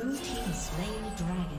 Blue team has slain the dragon.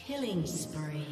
Killing spree.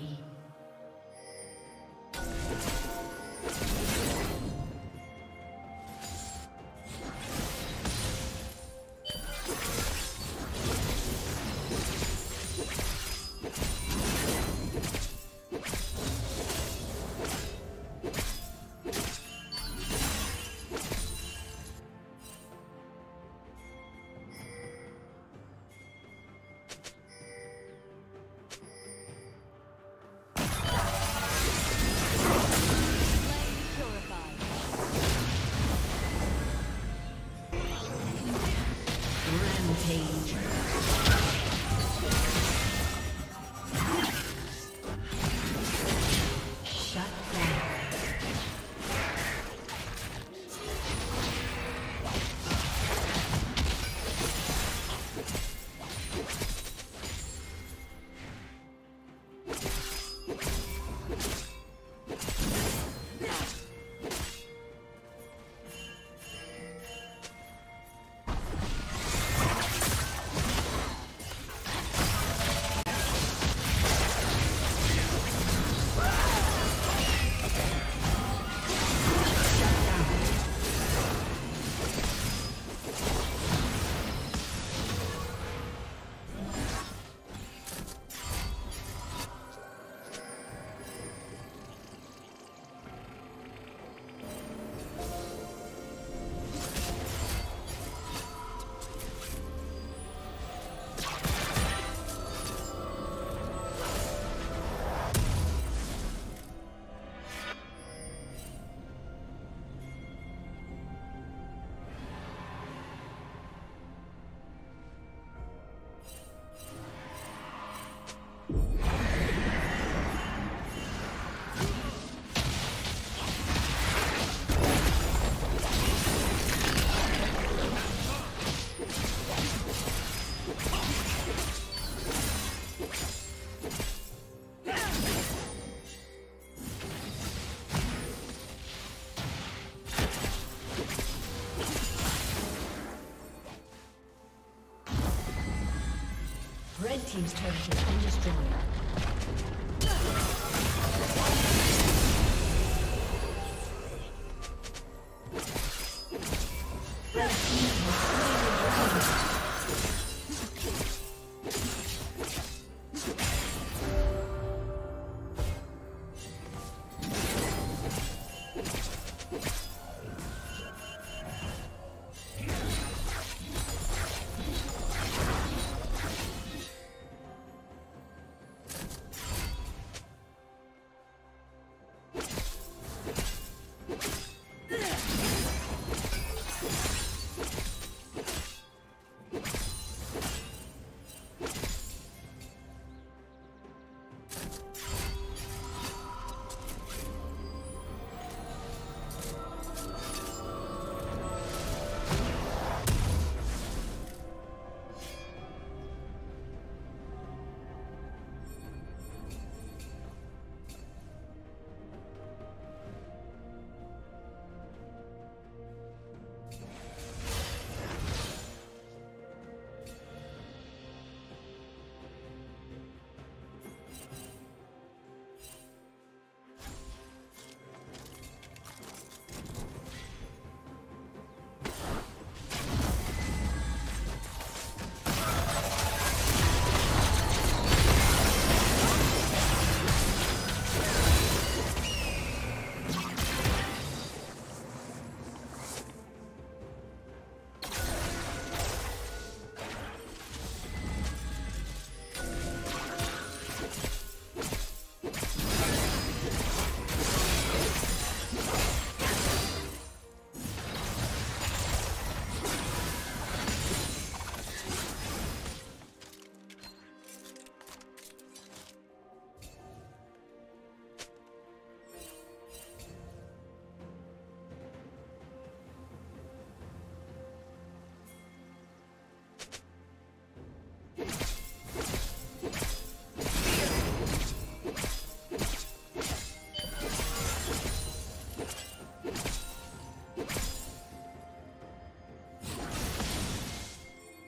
Red team's turret has been destroyed.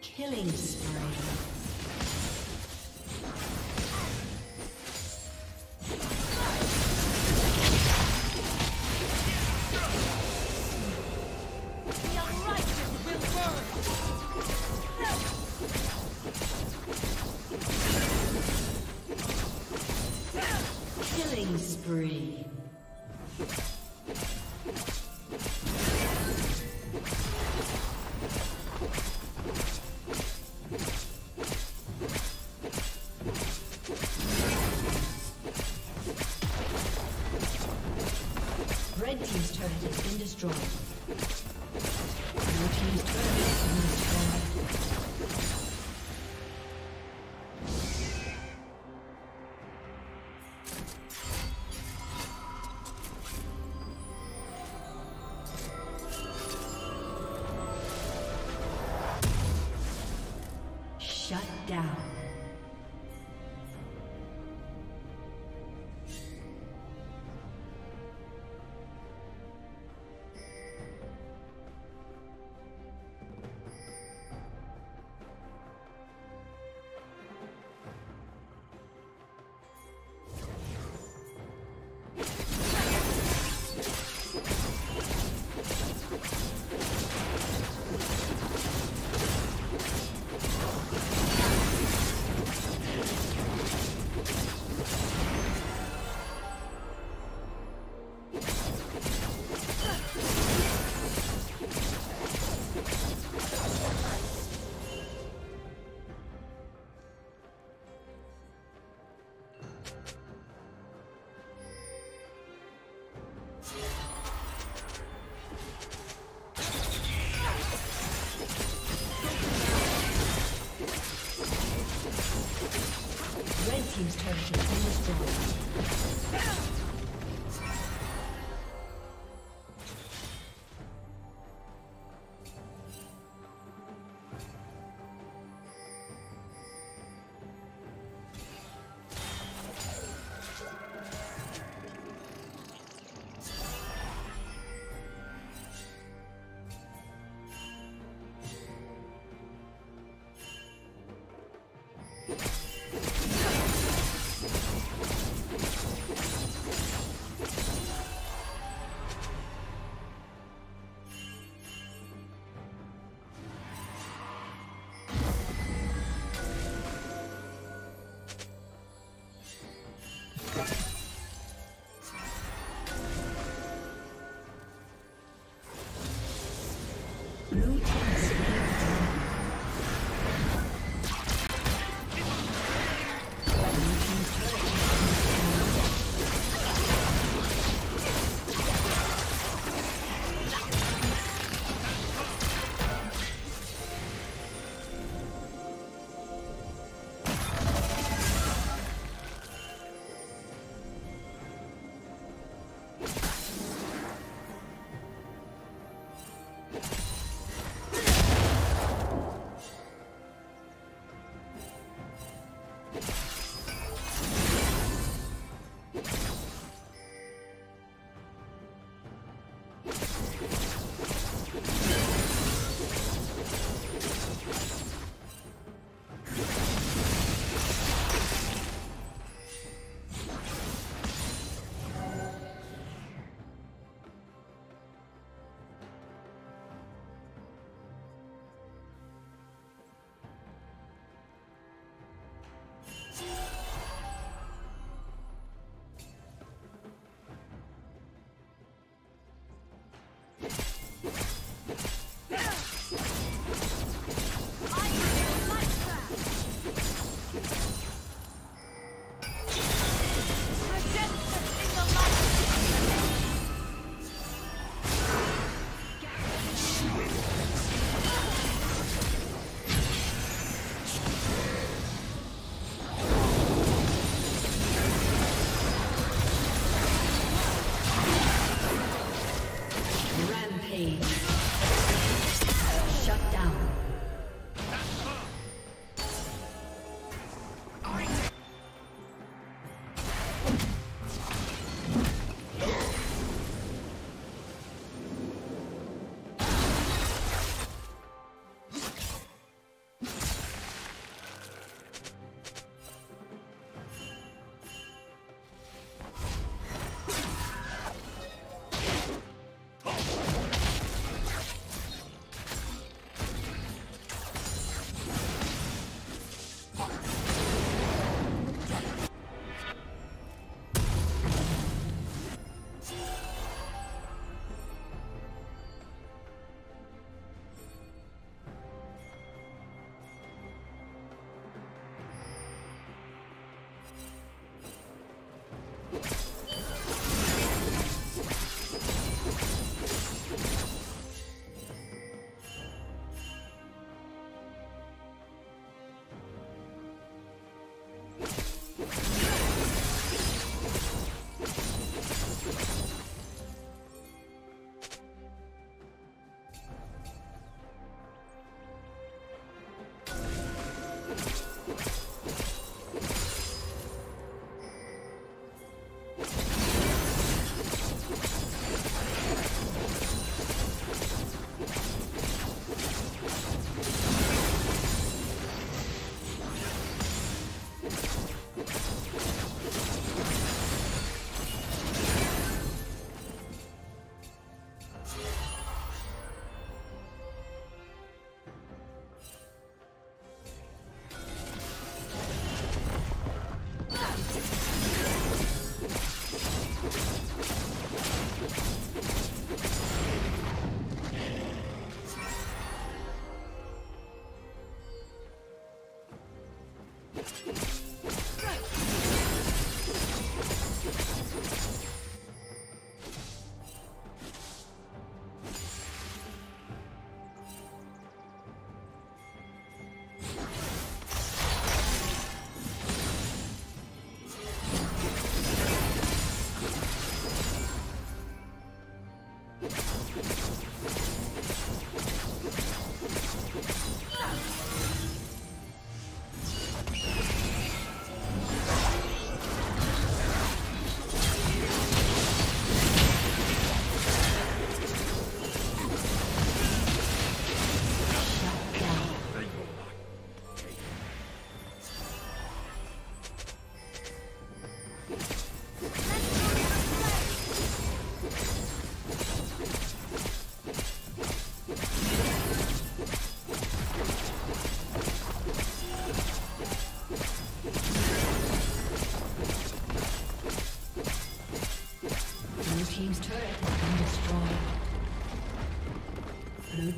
Killing spree. Destroyed. Your team's turret has been destroyed.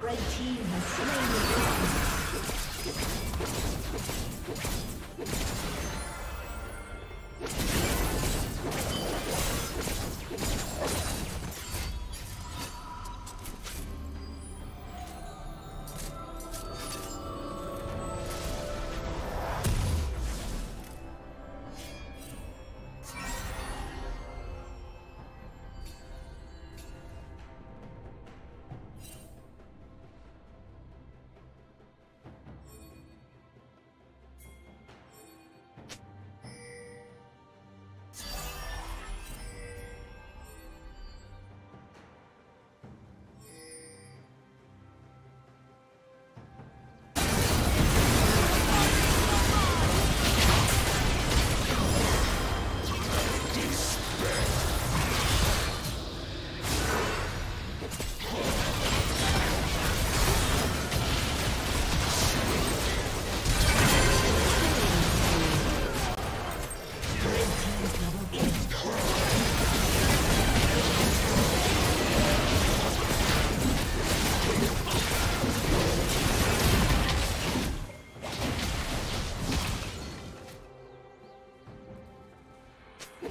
Red team has slain the dragon. Blue